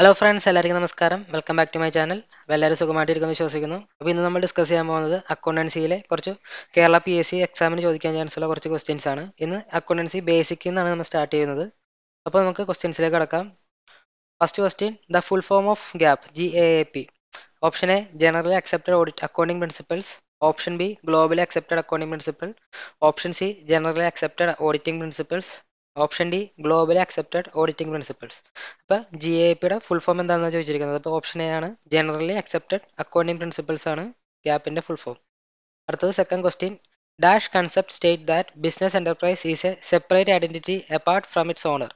Hello friends, എല്ലാവർക്കും നമസ്കാരം. Welcome back to my channel. എല്ലാവരും സുഖമായിട്ടിരിക്കുമെന്ന് വിശ്വസിക്കുന്നു. അപ്പോൾ ഇന്ന് നമ്മൾ ഡിസ്കസ് ചെയ്യാൻ പോകുന്നത് അക്കൗണ്ടൻസിയിലെ കുറച്ച് കേരള PSC എക്സാമിന് ചോദിക്കാൻ ചാൻസുള്ള കുറച്ച് ക്വസ്റ്റ്യൻസ് ആണ്. ഇന്ന് അക്കൗണ്ടൻസി ബേസിക്കിൽ നിന്നാണ് നമ്മൾ സ്റ്റാർട്ട് ചെയ്യുന്നത്. അപ്പോൾ നമുക്ക് ക്വസ്റ്റ്യൻസിലേക്ക് കടക്കാം. First question, the full form of GAAP GAAP. Option A, generally accepted audit accounting principles. Option B, globally accepted accounting principle. Option C, generally accepted auditing principles. Option D, globally accepted auditing principles. അപ്പോൾ GAAPയുടെ full form എന്താണെന്ന് ചോദിച്ചിരിക്കുന്നത്. അപ്പോൾ option A ആണ്, generally accepted accounting principles ആണ് ഗ്യാപ്പിൻ്റെ full form. അടുത്തത് second question, dash concept state that business enterprise is a separate identity apart from its owner.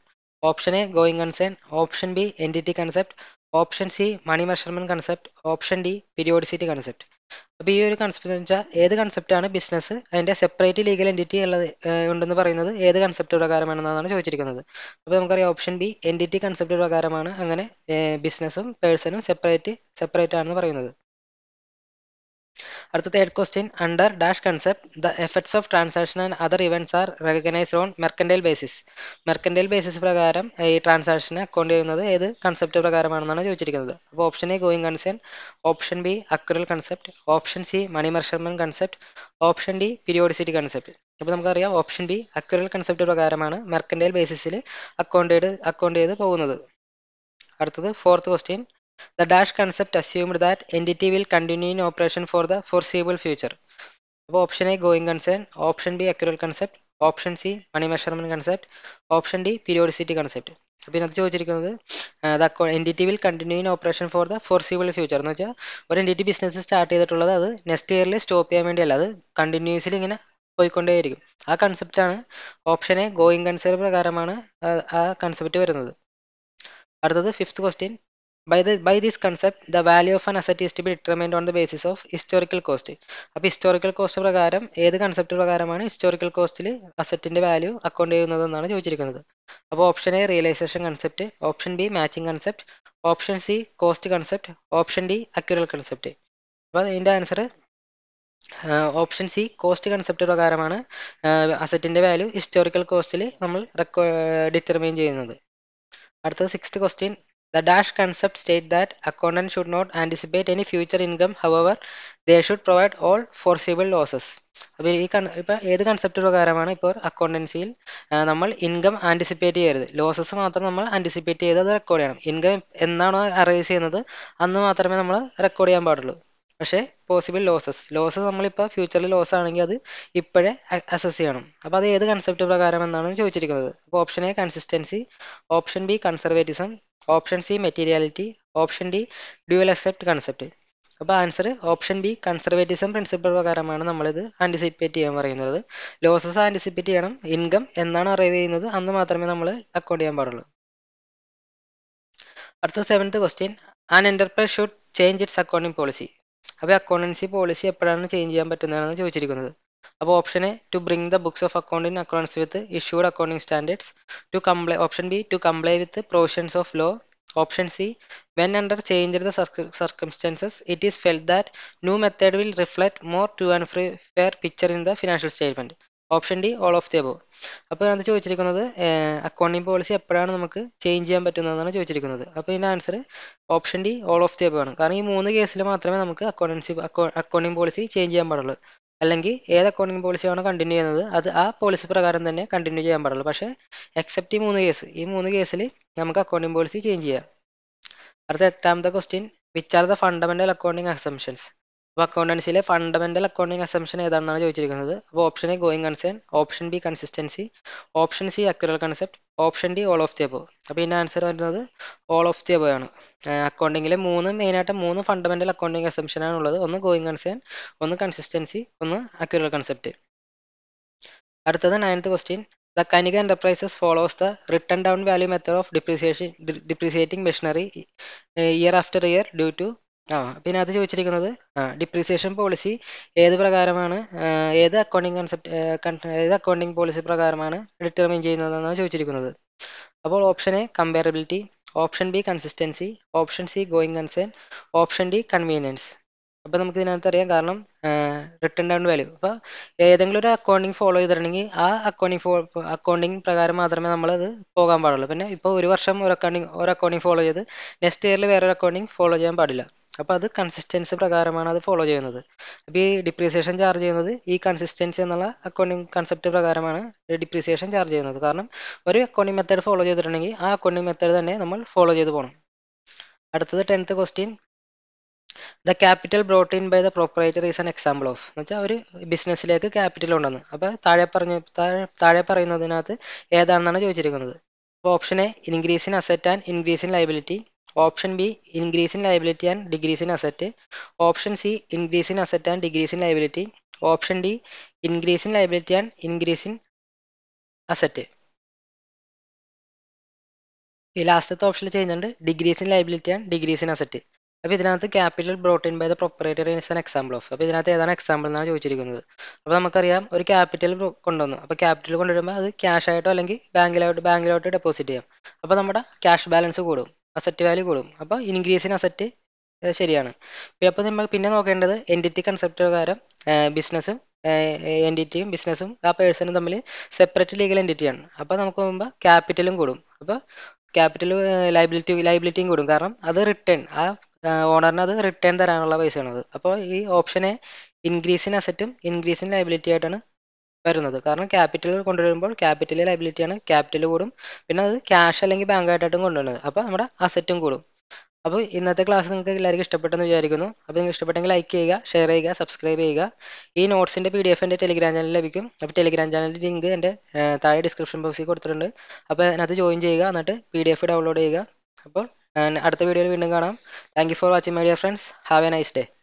Option A, going concern. Option B, entity concept. Option C, money measurement concept. Option D, periodicity concept. അപ്പോൾ ഈ ഒരു concept എന്ന് വെച്ചാൽ ഏത് കൺസെപ്റ്റാണ് business അതിൻ്റെ separate legal entity ഉള്ളത് ഉണ്ടെന്ന് പറയുന്നത് ഏത് കൺസെപ്റ്റ് പ്രകാരമാണെന്നാണ് ചോദിച്ചിരിക്കുന്നത്. അപ്പോൾ നമുക്കറിയാം ഓപ്ഷൻ ബി, എൻറ്റിറ്റി കൺസെപ്റ്റ് പ്രകാരമാണ് അങ്ങനെ ബിസിനസ്സും പേഴ്സണും സെപ്പറേറ്റ് ആണെന്ന് പറയുന്നത്. അടുത്ത third question, under dash concept the effects of transaction and other events are recognised on mercantile basis. Mercantile basis പ്രകാരം ഈ ട്രാൻസാക്ഷനെ അക്കൗണ്ട് ചെയ്യുന്നത് ഏത് കൺസെപ്റ്റ് പ്രകാരമാണെന്നാണ് ചോദിച്ചിരിക്കുന്നത്. അപ്പോൾ option A, going concern. Option B, accrual concept. Option C, money measurement concept. Option D, periodicity concept. അപ്പോൾ നമുക്കറിയാം option B, accrual concept പ്രകാരമാണ് മെർക്കൻഡൈൽ ബേസിസിൽ അക്കൗണ്ട് ചെയ്ത് പോകുന്നത്. അടുത്തത് fourth question, the dash concept assumed that entity will continue in operation for the foreseeable future. അപ്പോൾ option A, going concern. Option B, accrual concept. Option C, money measurement concept. Option D, periodicity concept. അപ്പോൾ ഇതിനകത്ത് ചോദിച്ചിരിക്കുന്നത് entity will continue in operation for the foreseeable future എന്ന് വെച്ചാൽ ഒരു entity business start ചെയ്തിട്ടുള്ളത് അത് next ഇയറിൽ സ്റ്റോപ്പ് ചെയ്യാൻ വേണ്ടിയല്ല, അത് കണ്ടിന്യൂസിൽ ഇങ്ങനെ പോയിക്കൊണ്ടേയിരിക്കും. ആ കൺസെപ്റ്റാണ് ഓപ്ഷൻ എ, ഗോയിങ് കൺസേൺ പ്രകാരമാണ് ആ കൺസെപ്റ്റ് വരുന്നത്. അടുത്തത് fifth question, By this concept, the value of an asset is to be determined on the basis of historical cost. അപ്പോൾ ഹിസ്റ്റോറിക്കൽ കോസ്റ്റ് പ്രകാരം ഏത് കൺസെപ്റ്റ് പ്രകാരമാണ് ഹിസ്റ്റോറിക്കൽ കോസ്റ്റിൽ അസറ്റിൻ്റെ വാല്യൂ അക്കൗണ്ട് ചെയ്യുന്നതെന്നാണ് ചോദിച്ചിരിക്കുന്നത്. അപ്പോൾ option A, realisation concept. Option B, matching concept. Option C, cost concept. Option D, accrual concept. അപ്പോൾ അതിൻ്റെ answer option C, cost concept പ്രകാരമാണ് അസറ്റിൻ്റെ വാല്യൂ ഹിസ്റ്റോറിക്കൽ കോസ്റ്റിൽ നമ്മൾ ഡിറ്റർമൈൻ ചെയ്യുന്നത്. അടുത്തത് sixth question, the dash concept state that accountant should not anticipate any future income, however they should provide all foreseeable losses. അപ്പോൾ ഇപ്പോൾ ഏത് കൺസെപ്റ്റ് പ്രകാരമാണ് ഇപ്പോൾ അക്കൗണ്ടൻസിയിൽ നമ്മൾ ഇൻകം ആൻറ്റിസിപ്പേറ്റ് ചെയ്യരുത്, ലോസസ് മാത്രം നമ്മൾ ആൻറ്റിസിപ്പേറ്റ് ചെയ്ത് അത് റെക്കോർഡ് ചെയ്യണം. ഇൻകം എന്നാണോ അറൈസ് ചെയ്യുന്നത് അന്ന് മാത്രമേ നമ്മൾ റെക്കോർഡ് ചെയ്യാൻ പാടുള്ളൂ. പക്ഷേ പോസിബിൾ ലോസസ് നമ്മളിപ്പോൾ ഫ്യൂച്ചറിൽ ലോസ് ആണെങ്കിൽ അത് ഇപ്പോഴേ അസസ് ചെയ്യണം. അപ്പോൾ അത് ഏത് കൺസെപ്റ്റ് പ്രകാരം എന്നാണ് ചോദിച്ചിരിക്കുന്നത്. അപ്പോൾ option A, consistency. Option B, conservatism. Option C, materiality. Option D, dual aspect concept. അപ്പോൾ answer option B, conservatism principle പ്രകാരമാണ് നമ്മളിത് ആൻറ്റിസിപ്പേറ്റ് ചെയ്യാൻ പറയുന്നത്. ലോസസ് ആൻറ്റിസിപ്പേറ്റ് ചെയ്യണം, ഇൻകം എന്നാണ് അറൈവ് ചെയ്യുന്നത് അന്ന് മാത്രമേ നമ്മൾ അക്കൗണ്ട് ചെയ്യാൻ പാടുള്ളൂ. അടുത്ത seventh question, an enterprise should change its accounting policy. അപ്പോൾ അക്കൗണ്ടൻസി പോളിസി എപ്പോഴാണ് ചേഞ്ച് ചെയ്യാൻ പറ്റുന്നതെന്ന് ചോദിച്ചിരിക്കുന്നത്. അപ്പോൾ option A, to bring the books of account in accounts with issued accounting standards. Option B, to comply with provisions of law. Option C, when under change the circumstances it is felt that new method will reflect more true and fair picture in the financial statement. Option D, all of the above. അപ്പോൾ അത് ചോദിച്ചിരിക്കുന്നത് accounting policy എപ്പോഴാണ് നമുക്ക് change ചെയ്യാൻ പറ്റുന്നതെന്നാണ് ചോദിച്ചിരിക്കുന്നത്. അപ്പോൾ ഇതിൻ്റെ answer option D, all of the above ആണ്. കാരണം ഈ മൂന്ന് കേസിൽ മാത്രമേ നമുക്ക് അക്കൗണ്ടിങ് പോളിസി ചേഞ്ച് ചെയ്യാൻ പാടുള്ളൂ. അല്ലെങ്കിൽ ഏത് അക്കൗണ്ടിങ് പോളിസിയാണോ കണ്ടിന്യൂ ചെയ്യുന്നത് അത് ആ പോളിസി പ്രകാരം തന്നെ കണ്ടിന്യൂ ചെയ്യാൻ പാടുള്ളൂ. പക്ഷേ എക്സെപ്റ്റ് ഈ മൂന്ന് കേസിൽ നമുക്ക് അക്കൗണ്ടിങ് പോളിസി ചേഞ്ച് ചെയ്യാം. അടുത്ത എട്ടാമത്തെ question, which are the fundamental accounting assumptions. അപ്പോൾ അക്കൗണ്ടൻസിയിലെ ഫണ്ടമെൻ്റൽ അക്കൗണ്ടിങ് അസംഷൻ ഏതാണെന്നാണ് ചോദിച്ചിരിക്കുന്നത്. അപ്പോൾ option A, going concern. Option B, consistency. Option C, accrual concept. Option D, all of the above. അപ്പോൾ ഇതിൻ്റെ ആൻസർ വരുന്നത് ഓൾ ഓഫ് ദി അബോവ് ആണ്. അക്കൗണ്ടിങ്ങിലെ മെയിനായിട്ട് മൂന്ന് ഫണ്ടമെൻ്റൽ അക്കൗണ്ടിങ് അസംഷനാണുള്ളത്. ഒന്ന് ഗോയിങ് കൺസേൺ, ഒന്ന് കൺസിസ്റ്റൻസി, ഒന്ന് അക്യുറൽ കൺസെപ്റ്റ്. അടുത്തത് ninth question, the Kanika enterprises follows the written down value method of depreciating machinery year after year due to. പിന്നെ അത് ചോദിച്ചിരിക്കുന്നത് ഡിപ്രീസിയേഷൻ പോളിസി ഏത് അക്കൗണ്ടിങ് പോളിസി പ്രകാരമാണ് ഡിറ്റർമിൻ ചെയ്യുന്നതെന്നാണ് ചോദിച്ചിരിക്കുന്നത്. അപ്പോൾ option A, comparability. Option B, consistency. Option C, going concern. Option D, convenience. അപ്പോൾ നമുക്ക് ഇതിനകത്ത് അറിയാം കാരണം റിട്ടേൺ ഡൗൺ വാല്യൂ. അപ്പോൾ ഏതെങ്കിലും ഒരു അക്കൗണ്ടിങ് ഫോളോ ചെയ്തിട്ടുണ്ടെങ്കിൽ ആ അക്കൗണ്ടിങ് പ്രകാരം മാത്രമേ നമ്മളത് പോകാൻ പാടുള്ളൂ. പിന്നെ ഇപ്പോൾ ഒരു വർഷം ഒരു അക്കൗണ്ടിങ് ഫോളോ ചെയ്ത് നെക്സ്റ്റ് ഇയറിൽ വേറൊരു അക്കൗണ്ടിങ് ഫോളോ ചെയ്യാൻ പാടില്ല. അപ്പോൾ അത് കൺസിസ്റ്റൻസി പ്രകാരമാണ് അത് ഫോളോ ചെയ്യുന്നത്. അപ്പോൾ ഈ ഡിപ്രീസിയേഷൻ ചാർജ് ചെയ്യുന്നത് ഈ കൺസിസ്റ്റൻസി എന്നുള്ള അക്കൗണ്ടിങ് കൺസെപ്റ്റ് പ്രകാരമാണ് ഡിപ്രീസിയേഷൻ ചാർജ് ചെയ്യുന്നത്. കാരണം ഒരു അക്കൗണ്ടിങ് മെത്തേഡ് ഫോളോ ചെയ്തിട്ടുണ്ടെങ്കിൽ ആ അക്കൗണ്ടിങ് മെത്തേഡ് തന്നെ നമ്മൾ ഫോളോ ചെയ്ത് പോകണം. അടുത്തത് 10th question, the capital brought in by the proprietor is an example of. എന്ന് വെച്ചാൽ ഒരു ബിസിനസ്സിലേക്ക് ക്യാപിറ്റൽ ഉണ്ടെന്ന്. അപ്പോൾ താഴെ പറയുന്നതിനകത്ത് ഏതാണെന്നാണ് ചോദിച്ചിരിക്കുന്നത്. അപ്പോൾ option A increase in asset and increase in liability, option B increase in liability and decrease in asset, option C increase in asset and decrease in liability, option D increase in liability and increase in asset. ഈ ലാസ്റ്റത്തെ ഓപ്ഷനിൽ change ഉണ്ട്, decrease in liability and decrease in asset. അപ്പോൾ ഇതിനകത്ത് capital brought in by the proprietor is an example of. അപ്പോൾ ഇതിനകത്ത് ഏതാണ് example എന്നാണ് ചോദിച്ചിരിക്കുന്നത്. അപ്പോൾ നമുക്കറിയാം ഒരു ക്യാപിറ്റൽ കൊണ്ടുവന്നു. അപ്പോൾ ക്യാപിറ്റൽ കൊണ്ടുവരുമ്പോൾ അത് ക്യാഷ് ആയിട്ടോ അല്ലെങ്കിൽ ബാങ്കിലോട്ട് ഡെപ്പോസിറ്റ് ചെയ്യാം. അപ്പോൾ നമ്മുടെ ക്യാഷ് ബാലൻസ് കൂടും, അസറ്റ് വാല്യൂ കൂടും. അപ്പോൾ ഇൻക്രീസ് ഇൻ അസറ്റ് ശരിയാണ്. അപ്പോൾ നമ്മൾ പിന്നെ നോക്കേണ്ടത് എൻറ്റിറ്റി കൺസെപ്റ്റ് പ്രകാരം ബിസിനസ്സും എൻറ്റിറ്റിയും ബിസിനസ്സും ആ പേഴ്സണും തമ്മിൽ സെപ്പറേറ്റ് ലീഗൽ എൻറ്റിറ്റിയാണ്. അപ്പോൾ നമുക്ക് മുമ്പ് ക്യാപിറ്റലും കൂടും, അപ്പോൾ ക്യാപിറ്റൽ ലയബിലിറ്റിയും കൂടും. കാരണം അത് റിട്ടേൺ, ആ ഓണറിന് അത് റിട്ടേൺ തരാനുള്ള പൈസയാണത്. അപ്പോൾ ഈ ഓപ്ഷനെ ഇൻക്രീസ് ഇൻ അസറ്റും ഇൻക്രീസ് ഇൻ ലയബിലിറ്റി ആയിട്ടാണ് വരുന്നത്. കാരണം ക്യാപിറ്റൽ കൊണ്ടുവരുമ്പോൾ ക്യാപിറ്റൽ ലയബിലിറ്റിയാണ്, ക്യാപിറ്റൽ കൂടും, പിന്നെ അത് ക്യാഷ് അല്ലെങ്കിൽ ബാങ്കായിട്ടായിട്ടും കൊണ്ടുവരുന്നത്. അപ്പോൾ നമ്മുടെ അസറ്റും കൂടും. അപ്പോൾ ഇന്നത്തെ ക്ലാസ് നിങ്ങൾക്ക് എല്ലാവർക്കും ഇഷ്ടപ്പെട്ടെന്ന് വിചാരിക്കുന്നു. അപ്പോൾ നിങ്ങൾക്ക് ഇഷ്ടപ്പെട്ടെങ്കിൽ ലൈക്ക് ചെയ്യുക, ഷെയർ ചെയ്യുക, സബ്സ്ക്രൈബ് ചെയ്യുക. ഈ നോട്ട്സിൻ്റെ PDF എൻ്റെ ടെലിഗ്രാം ചാനലിൽ ലഭിക്കും. അപ്പോൾ ടെലിഗ്രാം ചാനലിൻ്റെ ലിങ്ക് എൻ്റെ താഴെ ഡിസ്ക്രിപ്ഷൻ ബോക്സിൽ കൊടുത്തിട്ടുണ്ട്. അപ്പോൾ അതിനകത്ത് ജോയിൻ ചെയ്യുക, എന്നിട്ട് PDF ഡൗൺലോഡ് ചെയ്യുക. അപ്പോൾ അടുത്ത വീഡിയോയിൽ വീണ്ടും കാണാം. Thank you for watching my dear friends. Have a nice day.